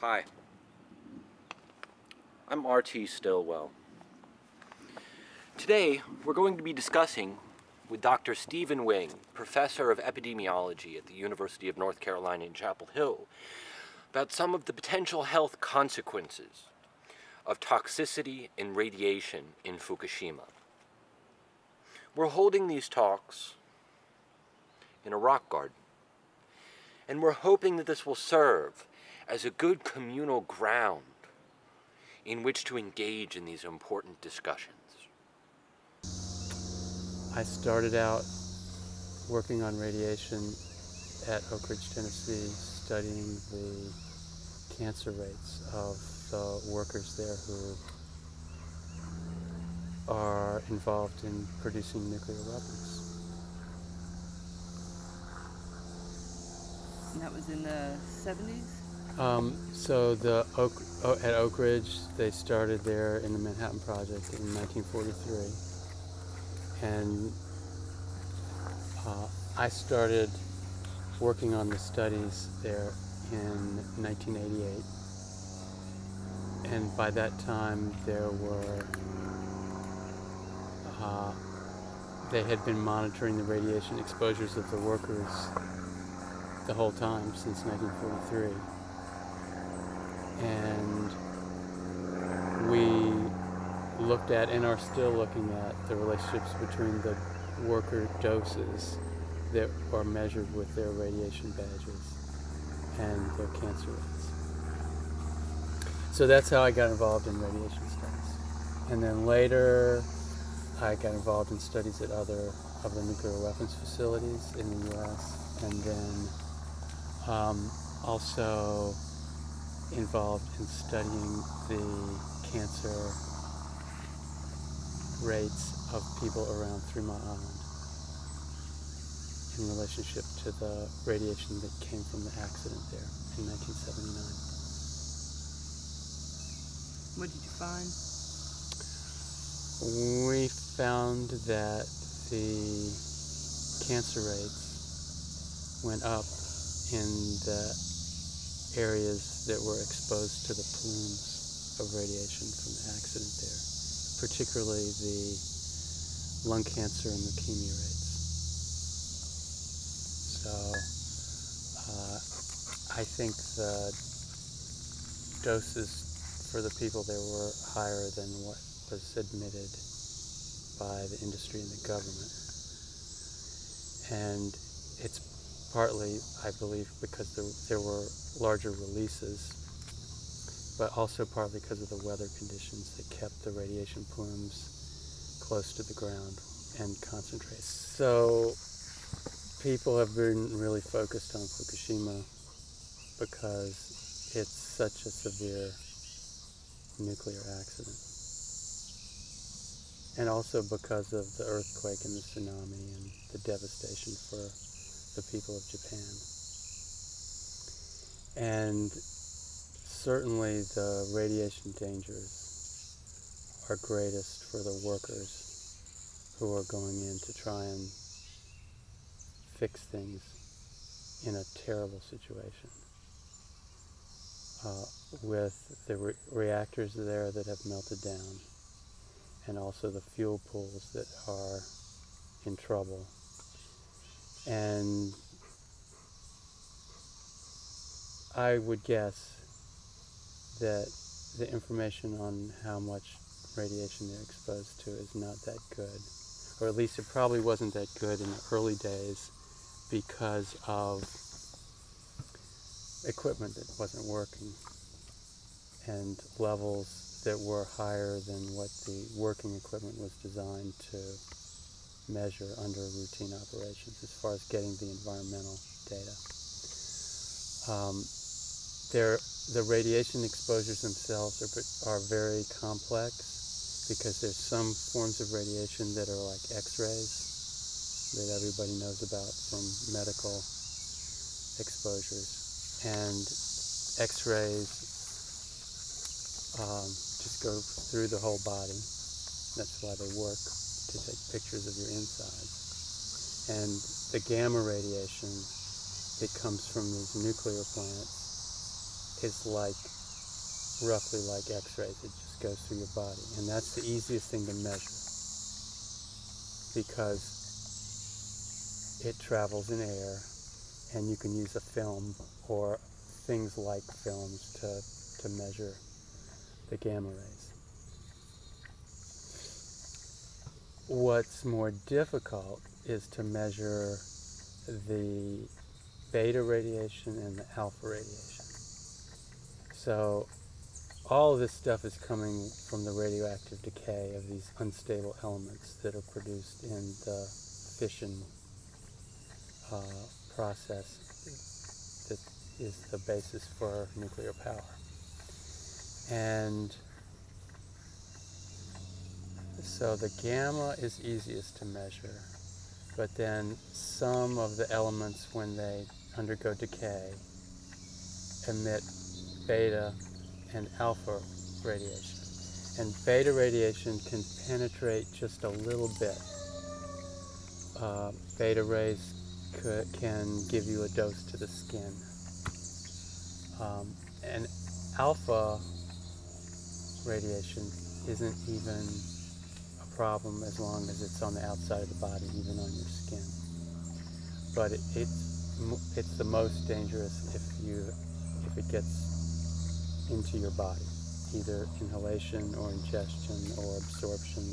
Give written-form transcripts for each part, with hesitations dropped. Hi, I'm R.T. Stillwell. Today we're going to be discussing with Dr. Stephen Wing, Professor of Epidemiology at the University of North Carolina in Chapel Hill, about some of the potential health consequences of toxicity and radiation in Fukushima. We're holding these talks in a rock garden, and we're hoping that this will serve as a good communal ground in which to engage in these important discussions. I started out working on radiation at Oak Ridge, Tennessee, studying the cancer rates of the workers there who are involved in producing nuclear weapons. And that was in the 70s? At Oak Ridge, they started there in the Manhattan Project in 1943, and I started working on the studies there in 1988, and by that time there were, they had been monitoring the radiation exposures of the workers the whole time since 1943. And we looked at, and are still looking at, the relationships between the worker doses that are measured with their radiation badges and their cancer rates. So that's how I got involved in radiation studies. And then later, I got involved in studies at other of the nuclear weapons facilities in the U.S. and then also involved in studying the cancer rates of people around Three Mile Island in relationship to the radiation that came from the accident there in 1979. What did you find? We found that the cancer rates went up in the areas that were exposed to the plumes of radiation from the accident there, particularly the lung cancer and leukemia rates. So I think the doses for the people there were higher than what was admitted by the industry and the government. And it's partly, I believe, because there were larger releases, but also partly because of the weather conditions that kept the radiation plumes close to the ground and concentrated. So people have been really focused on Fukushima because it's such a severe nuclear accident, and also because of the earthquake and the tsunami and the devastation for the people of Japan. And certainly the radiation dangers are greatest for the workers who are going in to try and fix things in a terrible situation. With the reactors there that have melted down, and also the fuel pools that are in trouble. And I would guess that the information on how much radiation they're exposed to is not that good, or at least it probably wasn't that good in the early days because of equipment that wasn't working and levels that were higher than what the working equipment was designed to measure under routine operations as far as getting the environmental data. The radiation exposures themselves are very complex because there's some forms of radiation that are like X-rays that everybody knows about from medical exposures, and X-rays just go through the whole body. That's why they work, to take pictures of your insides. And the gamma radiation that comes from these nuclear plants is like roughly like x-rays. It just goes through your body, and that's the easiest thing to measure because it travels in air, and you can use a film or things like films to measure the gamma rays. What's more difficult is to measure the beta radiation and the alpha radiation. So all of this stuff is coming from the radioactive decay of these unstable elements that are produced in the fission process that is the basis for nuclear power. And so the gamma is easiest to measure, but then some of the elements, when they undergo decay, emit beta and alpha radiation. And beta radiation can penetrate just a little bit. Beta rays can give you a dose to the skin. And alpha radiation isn't even a problem as long as it's on the outside of the body, even on your skin. But it's the most dangerous if it gets into your body, either inhalation or ingestion or absorption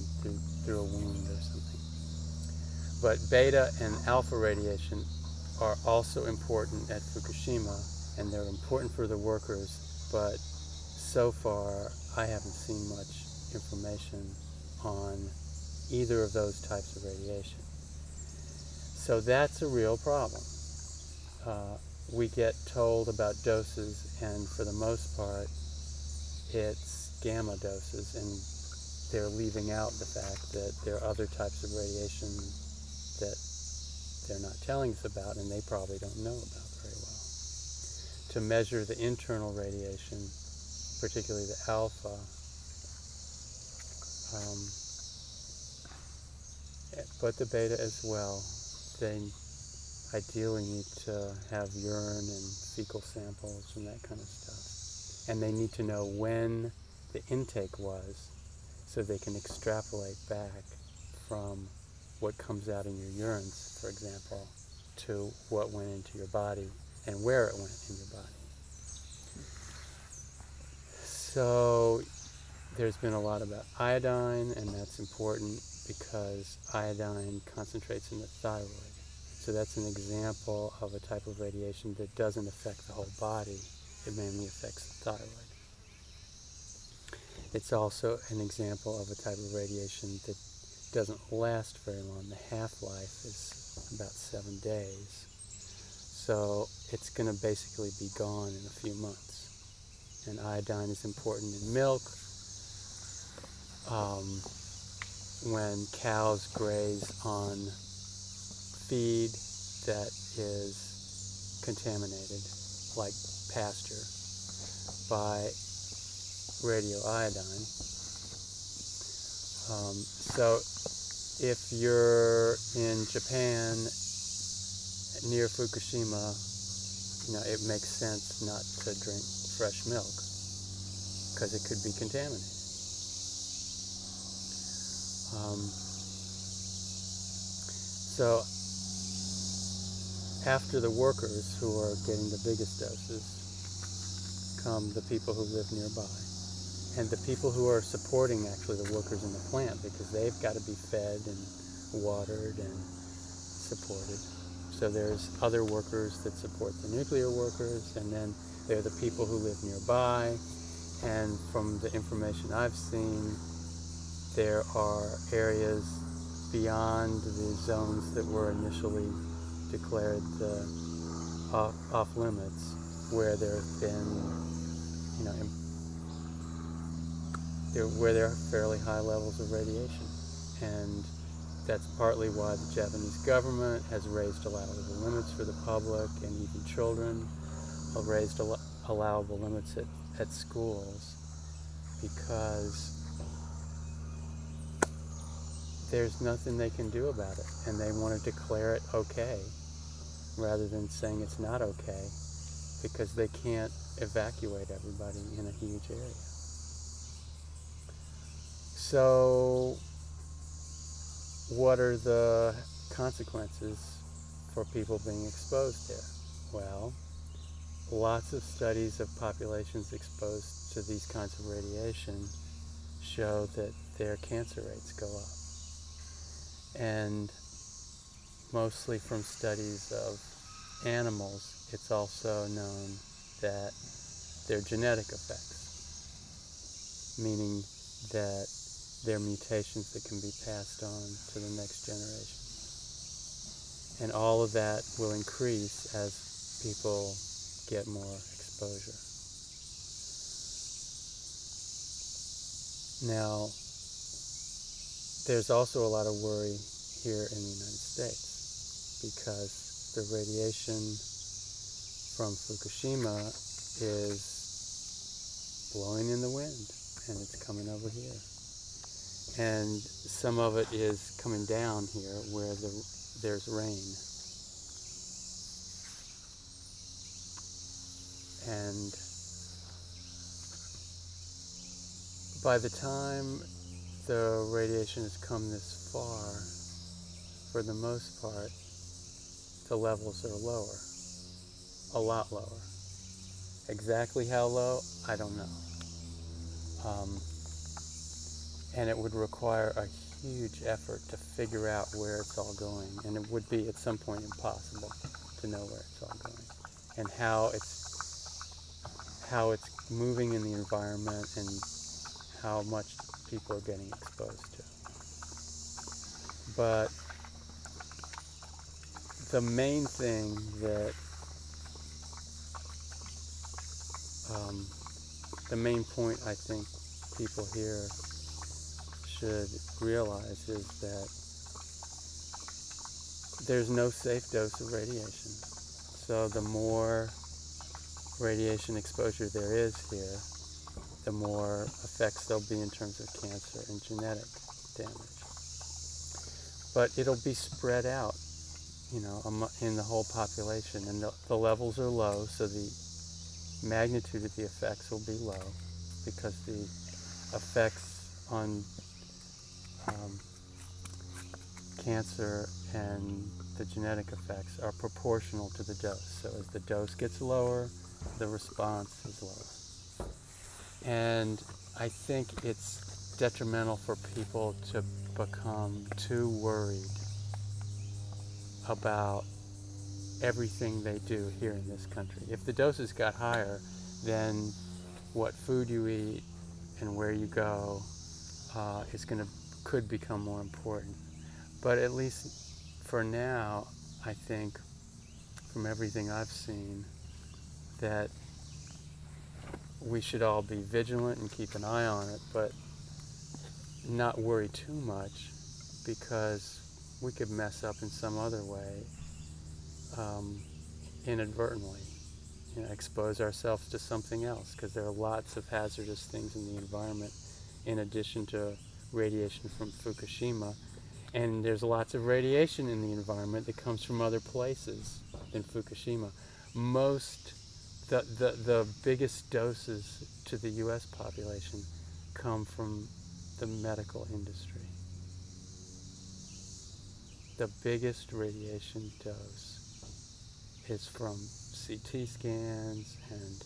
through a wound or something. But beta and alpha radiation are also important at Fukushima, and they're important for the workers, but so far I haven't seen much information on either of those types of radiation. So that's a real problem. We get told about doses, and for the most part it's gamma doses, and they're leaving out the fact that there are other types of radiation that they're not telling us about, and they probably don't know about very well. To measure the internal radiation, particularly the alpha, but the beta as well, they ideally need to have urine and fecal samples and that kind of stuff. And they need to know when the intake was so they can extrapolate back from what comes out in your urine, for example, to what went into your body and where it went in your body. So there's been a lot about iodine, and that's important because iodine concentrates in the thyroid. So that's an example of a type of radiation that doesn't affect the whole body. It mainly affects the thyroid. It's also an example of a type of radiation that doesn't last very long. The half-life is about 7 days. So it's going to basically be gone in a few months. And iodine is important in milk. When cows graze on feed that is contaminated, like pasture, by radioiodine. So if you're in Japan near Fukushima, it makes sense not to drink fresh milk because it could be contaminated. So after the workers who are getting the biggest doses come the people who live nearby, and the people who are supporting actually the workers in the plant, because they've got to be fed and watered and supported. So there's other workers that support the nuclear workers, and then there are the people who live nearby, and from the information I've seen, there are areas beyond the zones that were initially declared off limits, where there have been, where there are fairly high levels of radiation, and that's partly why the Japanese government has raised allowable limits for the public, and even children have raised allowable limits at schools, because there's nothing they can do about it, and they want to declare it okay rather than saying it's not okay because they can't evacuate everybody in a huge area. So what are the consequences for people being exposed there? Well, lots of studies of populations exposed to these kinds of radiation show that their cancer rates go up. And mostly from studies of animals, it's also known that their genetic effects, meaning that they're mutations that can be passed on to the next generation. And all of that will increase as people get more exposure. Now, there's also a lot of worry here in the United States because the radiation from Fukushima is blowing in the wind and it's coming over here. And some of it is coming down here where there's rain. And by the time the radiation has come this far, for the most part, the levels are lower, a lot lower. Exactly how low, I don't know. And it would require a huge effort to figure out where it's all going, and it would be at some point impossible to know where it's all going and how it's moving in the environment and how much people are getting exposed to. But the main thing that the main point I think people here should realize is that there's no safe dose of radiation. So the more radiation exposure there is here, the more effects there'll be in terms of cancer and genetic damage. But it'll be spread out, you know, in the whole population, and the levels are low, so the magnitude of the effects will be low because the effects on cancer and the genetic effects are proportional to the dose. So as the dose gets lower, the response is lower. And I think it's detrimental for people to become too worried about everything they do here in this country. If the doses got higher, then what food you eat and where you go could become more important. But at least for now, I think from everything I've seen that we should all be vigilant and keep an eye on it, but not worry too much because we could mess up in some other way inadvertently, you know, expose ourselves to something else, because there are lots of hazardous things in the environment in addition to radiation from Fukushima, and there's lots of radiation in the environment that comes from other places than Fukushima. The biggest doses to the U.S. population come from the medical industry. The biggest radiation dose is from CT scans and,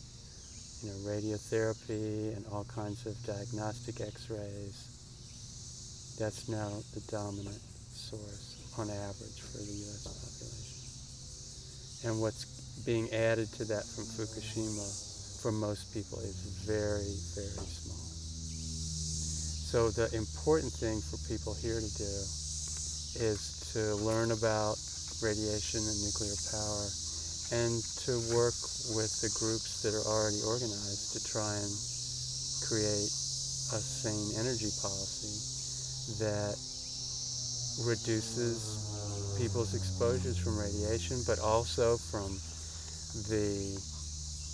you know, radiotherapy and all kinds of diagnostic x-rays. That's now the dominant source on average for the U.S. population. And what's being added to that from Fukushima for most people is very, very small. So the important thing for people here to do is to learn about radiation and nuclear power and to work with the groups that are already organized to try and create a sane energy policy that reduces people's exposures from radiation, but also from the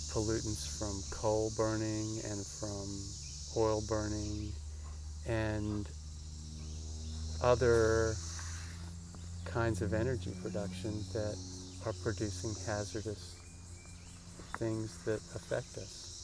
pollutants from coal burning and from oil burning and other kinds of energy production that are producing hazardous things that affect us.